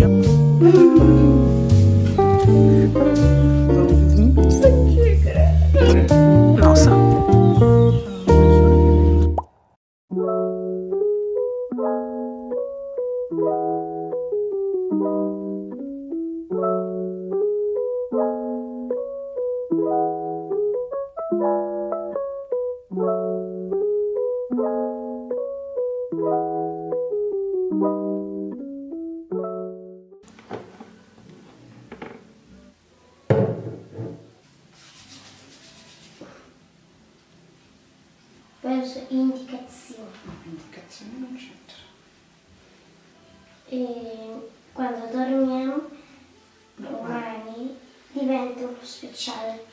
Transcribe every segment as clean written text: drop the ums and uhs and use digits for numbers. tempo. Nossa. Peça indicazione. Indicazione non c'entra. E quando dormiamo, domani diventa uno speciale.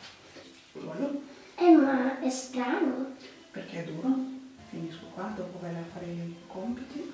Quello? Ma è strano. Perché è duro? Finisco qua, dopo vai a fare i compiti.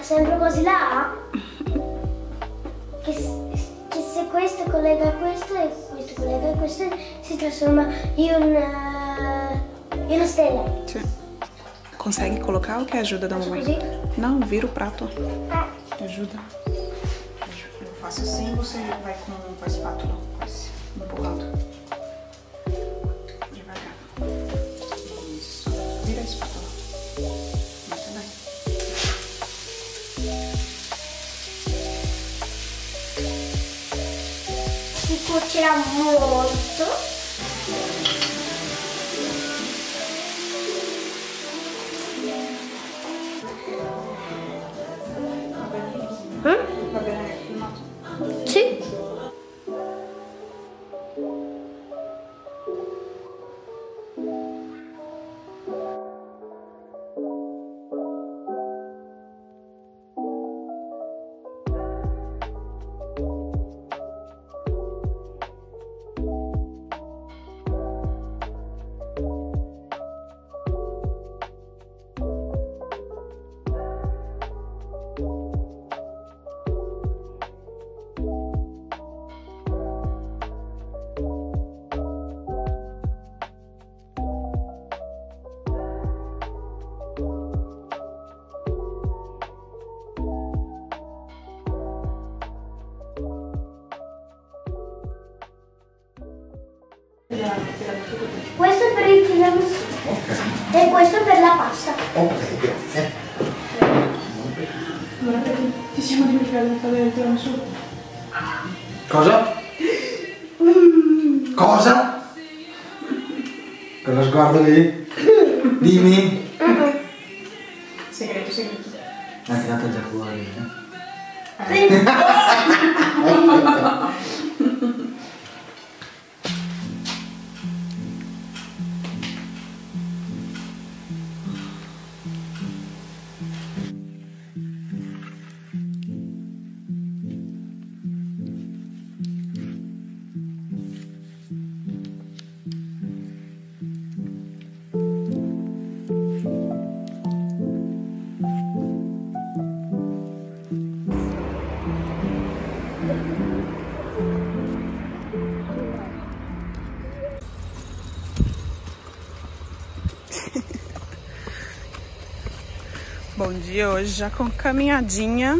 Sempre così là? Che se questo collega a questo e questo collega a questo si trasforma in una stella. Sim. Consegue colocar ou quer ajuda da mamãe? Così? Não, vira o prato. Ah. Ajuda. Eu faço assim, você vai com a espátula, com esse empurrado. Devagar. Isso. Vira a espátula. Tirar muito. Va bene filmato? Sì. Questo è per il tiramisù, okay. E questo per la pasta. Ok, grazie. Guarda che ti siamo dimenticati di fare il tiramisù. Cosa? Cosa? Quello sguardo lì? Dimmi. Segreto, segreto. L'ha tirato già fuori, eh? Bom dia, hoje já com caminhadinha.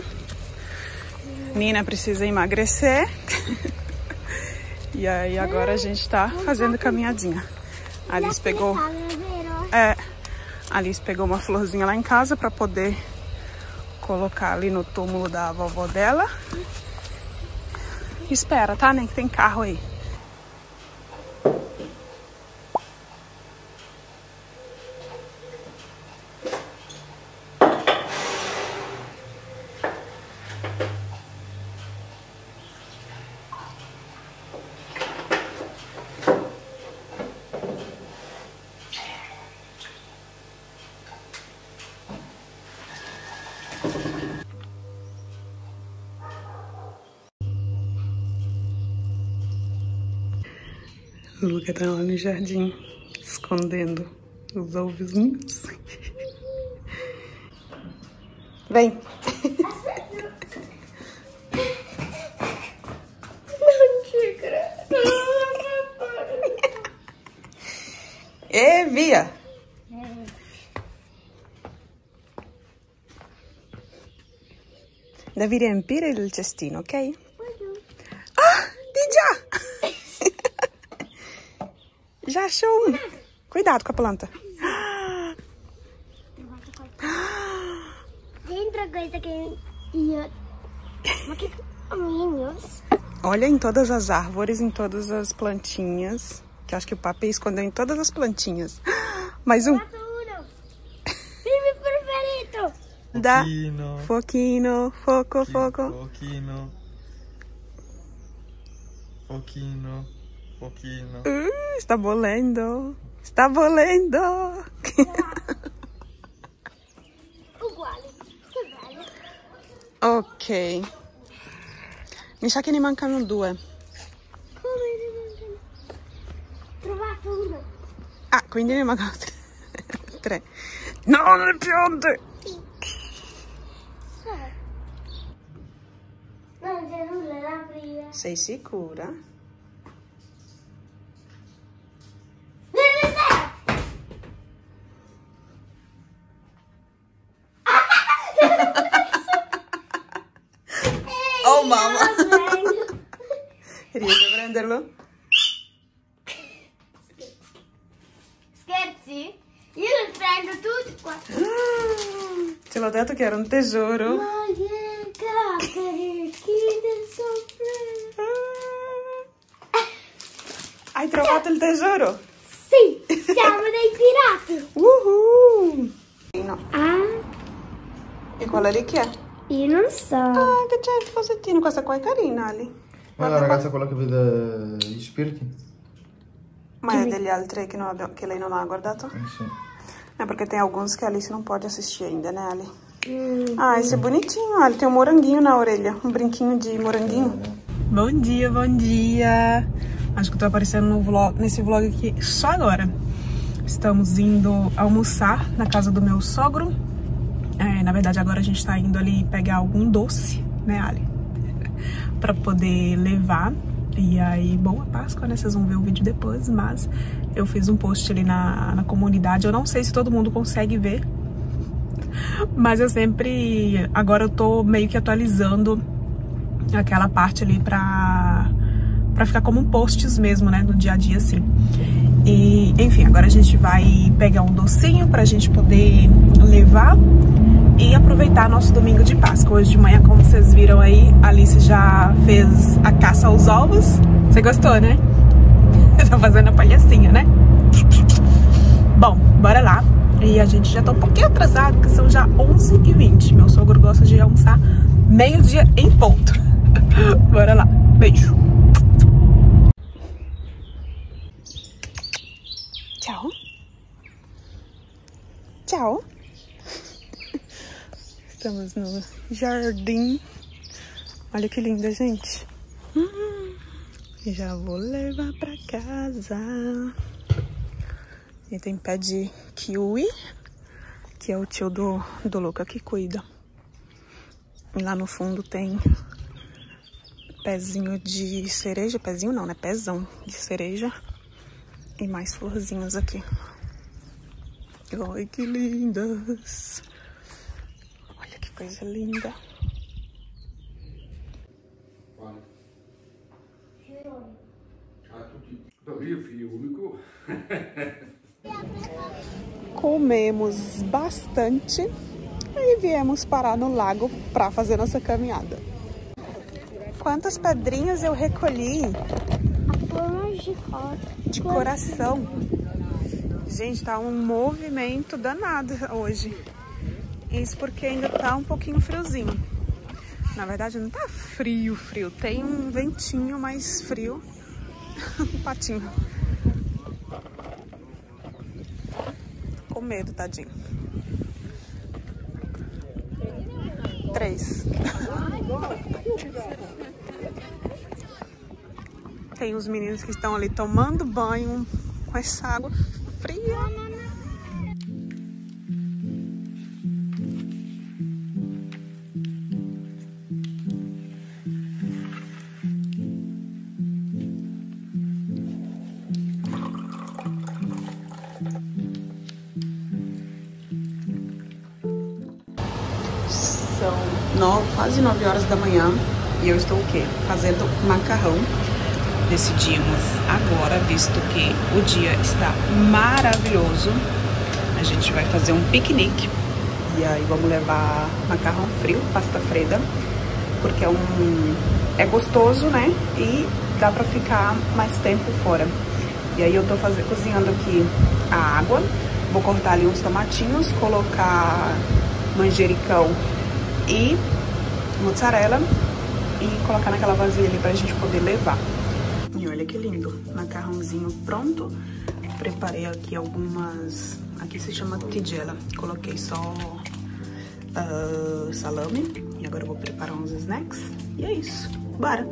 Nina precisa emagrecer. E E aí agora a gente tá fazendo caminhadinha. Alice pegou uma florzinha lá em casa pra poder colocar ali no túmulo da vovó dela. Espera, tá, né? Que tem carro aí. O Luca tá lá no jardim, escondendo os ovozinhos. Vem! Não, tigre! Ê, Via! Devi riempire il cestino, ok? Ah! Ti già! Já achou um. Cuidado com a planta. Tem outra coisa que olha em todas as árvores, em todas as plantinhas. Que acho que o papi escondeu em todas as plantinhas. Mais um. Filme favorito. Da Foquino. Foquino. Está volando. Está volando. Ok. Mi sa che ne mancano due. Come ne mancano? Trovato uno. Ah, quindi ne mancano tre. No, le piante. Non c'è nulla da aprire. Sei sicura? Riesci a prenderlo? Scherzi? Io li prendo tutti qua. Te l'ho detto che era un tesoro. Ma che capperi, chi ne so. Hai trovato il tesoro? Sì, siamo dei pirati. No. Ah. E quella lì chi è? Io non so. Ah, che c'è il cosettino, questa qua è carina, Ali. Guarda, ragazza, quella che vede gli spiriti. Ma è degli altri che, che lei non ha guardato? Sì. È perché tem alguns che Alice non può assistir ainda, né, Ali? Ah, esse é bonitinho, Ali, tem um moranguinho na orelha. Um brinquinho de moranguinho. Bom dia, bom dia. Acho que eu tô aparecendo no vlog, nesse vlog aqui só agora. Estamos indo almoçar na casa do meu sogro. Na verdade, agora a gente tá indo ali pegar algum doce, né, Ali? Pra poder levar. E aí, boa Páscoa, né? Vocês vão ver o vídeo depois, mas eu fiz um post ali na comunidade. Eu não sei se todo mundo consegue ver, mas eu sempre... Agora eu tô meio que atualizando aquela parte ali pra ficar como um posts mesmo, né? No dia a dia, assim. E, enfim, agora a gente vai pegar um docinho pra gente poder levar e aproveitar nosso domingo de Páscoa. Hoje de manhã, como vocês viram aí, a Alice já fez a caça aos ovos. Você gostou, né? Eu tô fazendo a palhacinha, né? Bom, bora lá. E a gente já tá um pouquinho atrasado, porque são já 11h20. Meu sogro gosta de almoçar meio-dia em ponto. Bora lá. Beijo. Tchau. Tchau. Estamos no jardim. Olha que linda, gente. Já vou levar pra casa. E tem pé de kiwi, que é o tio do Luca que cuida. E lá no fundo tem pezinho de cereja. Pezinho não, né? Pezão de cereja. E mais florzinhas aqui. Olha que lindas. Coisa linda. Comemos bastante e viemos parar no lago para fazer nossa caminhada. Quantos pedrinhos eu recolhi? De coração. Gente, tá um movimento danado hoje. Isso porque ainda tá um pouquinho friozinho. Na verdade não tá frio, frio. Tem um ventinho mais frio. Um patinho. Com medo, tadinho. 3. Tem os meninos que estão ali tomando banho com essa água fria. São quase 9 horas da manhã e eu estou o quê? Fazendo macarrão. Decidimos agora, visto que o dia está maravilhoso, a gente vai fazer um piquenique. E aí vamos levar macarrão frio, pasta freda, porque é gostoso, né? E dá pra ficar mais tempo fora. E aí eu tô cozinhando aqui a água, vou cortar ali uns tomatinhos, colocar manjericão e mozzarella e colocar naquela vasilha ali pra gente poder levar. E olha que lindo, macarrãozinho pronto. Preparei aqui algumas, aqui se chama tigela. Coloquei só salame e agora eu vou preparar uns snacks e é isso, bora!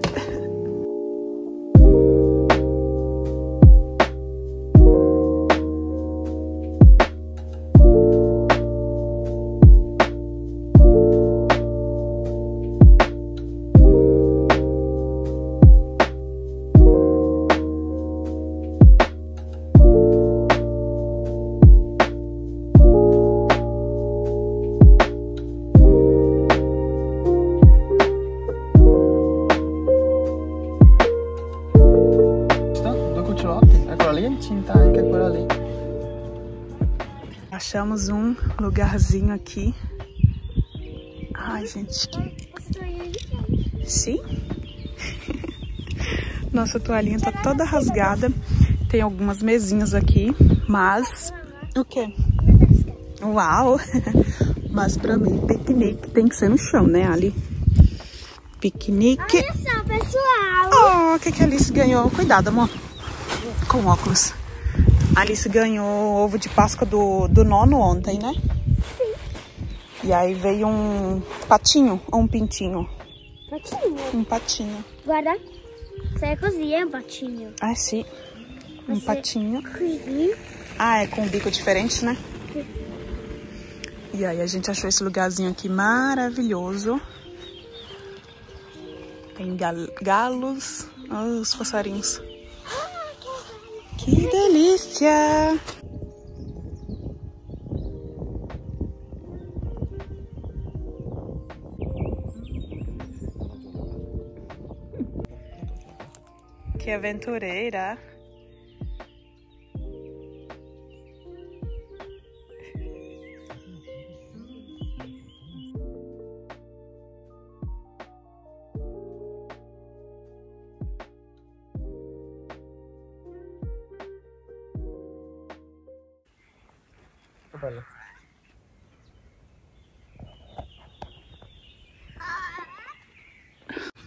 Achamos um lugarzinho aqui. Ai, gente. Sim? Nossa toalhinha tá toda rasgada. Tem algumas mesinhas aqui, mas... O quê? Uau! Mas pra mim, piquenique tem que ser no chão, né, Ali? Piquenique... Olha só, pessoal! Oh, o que que a Alice ganhou? Cuidado, amor. Com óculos. Alice ganhou ovo de Páscoa do nono ontem, né? Sim. E aí veio um patinho ou um pintinho? Patinho. Um patinho. Agora você cozinha um patinho. Ah, sim. Um patinho. Cozinha. Ah, é com um bico diferente, né? Sim. E aí a gente achou esse lugarzinho aqui maravilhoso. Tem galos. Olha os passarinhos. Que delícia! Que aventureira!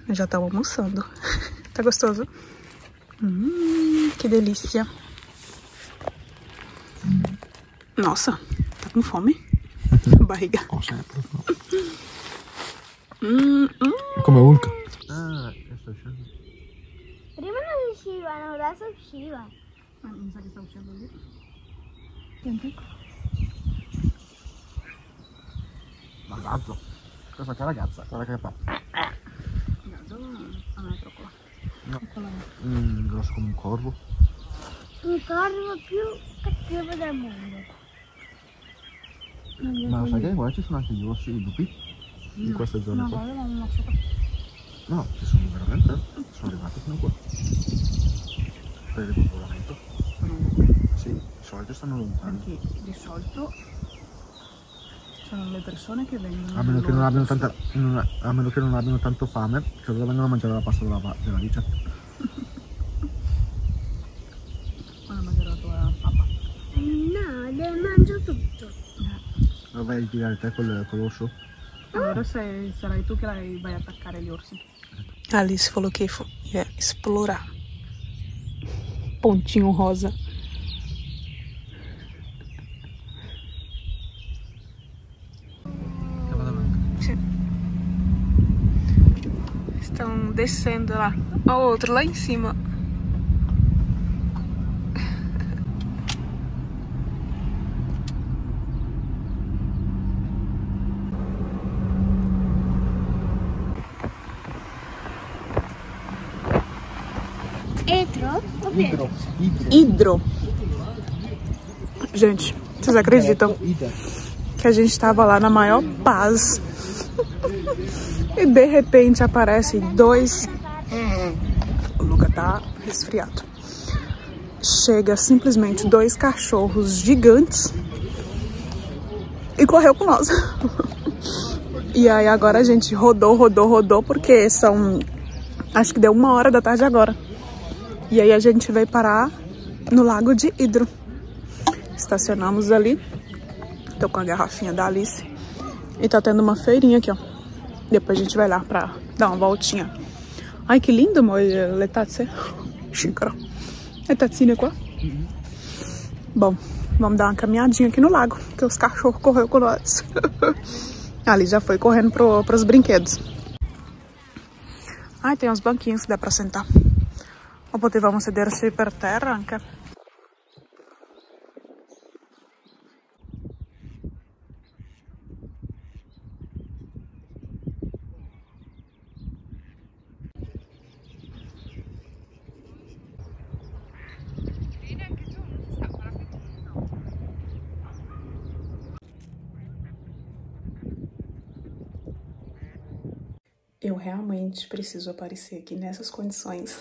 Já estava almoçando. Tá gostoso? Que delícia. Nossa, tá com fome? Barriga. Como é Luca? Ah, essa é prima não chiva, não dá só chiva. Não sabe se tá chiva ali? Tem ragazzo, cosa che ragazza, guarda che fa. Ragazzo, non è troppo. No, grosso come un corvo. Un corvo più cattivo del mondo. Ma sai che guarda ci sono anche gli orsi, i lupi di questa zona qua. No, ci sono veramente, sono arrivati fino a qua. per il comportamento? Sì, di solito stanno lontani. Perché di solito sono le persone che vengono... a meno che non abbiano tanto fame, che allora vengono a mangiare la pasta della riccia. Vanno a mangiare la tua pappa? No, le mangio tutto. Lo vai a girare te con l'orso? Allora sarai tu che vai a attaccare gli orsi. Alice falou que ia explorar. Pontinho rosa. Estão descendo lá. Olha o outro lá em cima. Hidro. Gente, vocês acreditam que a gente tava lá na maior paz e de repente aparecem dois... O Luca tá resfriado. Chega simplesmente dois cachorros gigantes e correu com nós. E aí agora a gente rodou, porque são... Acho que deu 1h da tarde agora. E aí a gente veio parar no lago de Hidro. Estacionamos ali. Tô com a garrafinha da Alice. E tá tendo uma feirinha aqui, ó. Depois a gente vai lá pra dar uma voltinha. Ai, que lindo, amor. Le tazze. Xícara. Le tazzine qua. Bom, vamos dar uma caminhadinha aqui no lago, porque os cachorros correram com nós. Ali já foi correndo pros brinquedos. Ai, tem uns banquinhos que dá pra sentar. O potevamo sedersi per terra anche. Eu realmente preciso aparecer aqui nessas condições.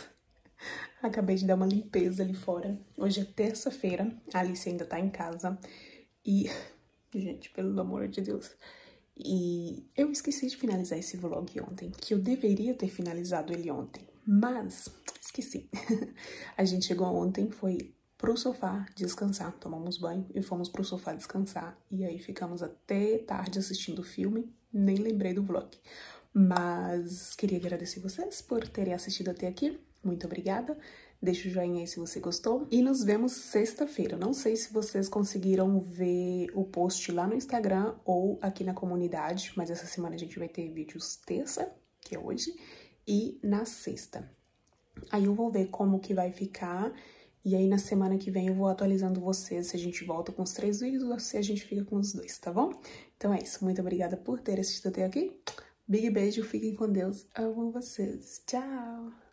Acabei de dar uma limpeza ali fora. Hoje é terça-feira, a Alice ainda tá em casa. E, gente, pelo amor de Deus. E eu esqueci de finalizar esse vlog ontem, que eu deveria ter finalizado ele ontem. Mas, esqueci. A gente chegou ontem, foi pro sofá descansar. Tomamos banho e fomos pro sofá descansar. E aí ficamos até tarde assistindo o filme. Nem lembrei do vlog. Mas queria agradecer vocês por terem assistido até aqui. Muito obrigada, deixa o joinha aí se você gostou e nos vemos sexta-feira. Não sei se vocês conseguiram ver o post lá no Instagram ou aqui na comunidade, mas essa semana a gente vai ter vídeos terça, que é hoje, e na sexta. Aí eu vou ver como que vai ficar e aí na semana que vem eu vou atualizando vocês se a gente volta com os 3 vídeos ou se a gente fica com os 2, tá bom? Então é isso, muito obrigada por ter assistido até aqui. Big beijo, fiquem com Deus, amo vocês, tchau!